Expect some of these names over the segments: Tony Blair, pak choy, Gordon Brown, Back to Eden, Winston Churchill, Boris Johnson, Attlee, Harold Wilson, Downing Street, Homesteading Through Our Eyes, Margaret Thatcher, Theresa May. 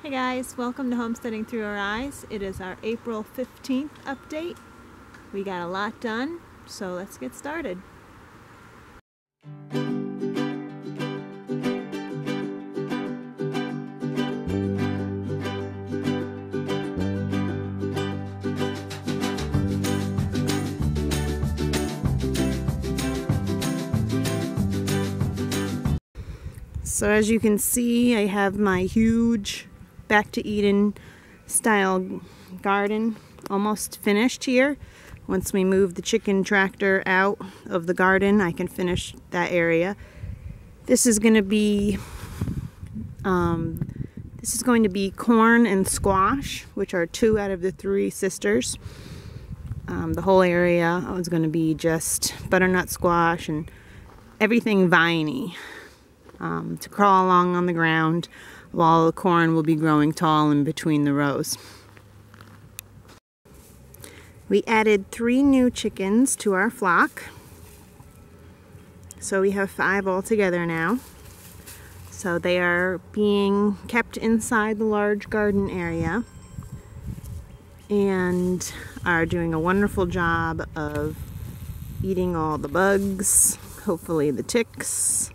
Hey guys, welcome to Homesteading Through Our Eyes. It is our April 15th update. We got a lot done, so let's get started. So as you can see, I have my huge Back to Eden style garden almost finished here. Once we move the chicken tractor out of the garden, I can finish that area. This is going to be corn and squash, which are two out of the three sisters. The whole area is going to be just butternut squash and everything viney to crawl along on the ground, while the corn will be growing tall in between the rows. We added 3 new chickens to our flock, so we have 5 altogether now. So they are being kept inside the large garden area and are doing a wonderful job of eating all the bugs, hopefully the ticks.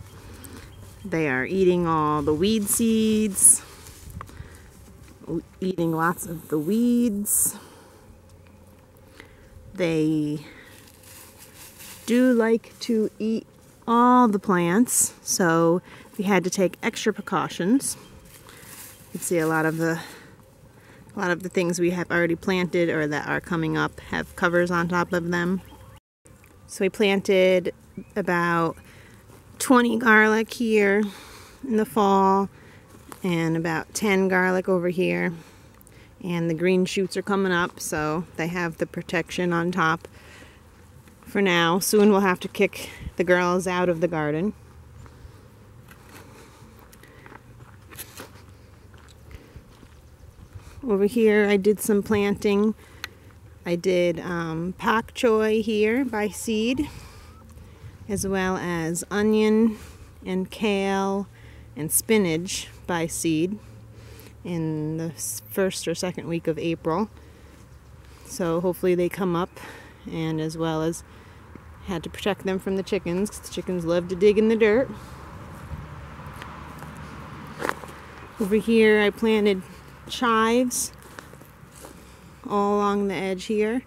They are eating all the weed seeds, eating lots of the weeds. They do like to eat all the plants, so we had to take extra precautions. You can see a lot of the things we have already planted or that are coming up have covers on top of them. So we planted about 20 garlic here in the fall and about 10 garlic over here, and the green shoots are coming up, so they have the protection on top for now. Soon we'll have to kick the girls out of the garden. Over here I did some planting. I did pak choy here by seed, as well as onion and kale and spinach by seed in the first or second week of April. So hopefully they come up, and as well as had to protect them from the chickens, because the chickens love to dig in the dirt. Over here I planted chives all along the edge here,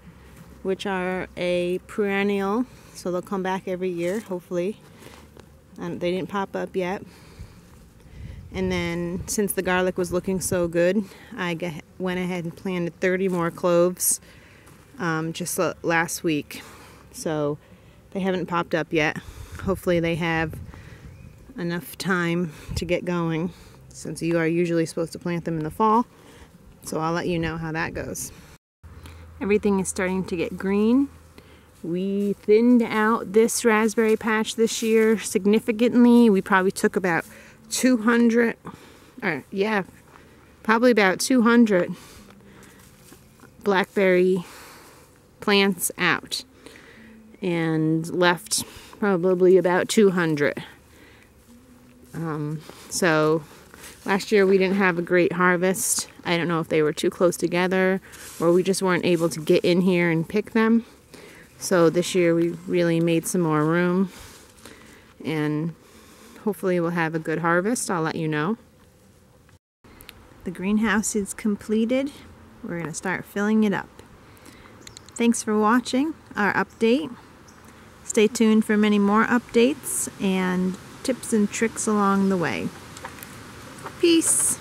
which are a perennial. So they'll come back every year, hopefully. They didn't pop up yet. And then, since the garlic was looking so good, I went ahead and planted 30 more cloves just last week. So they haven't popped up yet. Hopefully they have enough time to get going, since you are usually supposed to plant them in the fall. So I'll let you know how that goes. Everything is starting to get green. We thinned out this raspberry patch this year significantly. We probably took about 200 blackberry plants out and left probably about 200. So last year we didn't have a great harvest. I don't know if they were too close together or we just weren't able to get in here and pick them. So this year we really made some more room, and hopefully we'll have a good harvest. I'll let you know. The greenhouse is completed. We're going to start filling it up. Thanks for watching our update. Stay tuned for many more updates and tips and tricks along the way. Peace!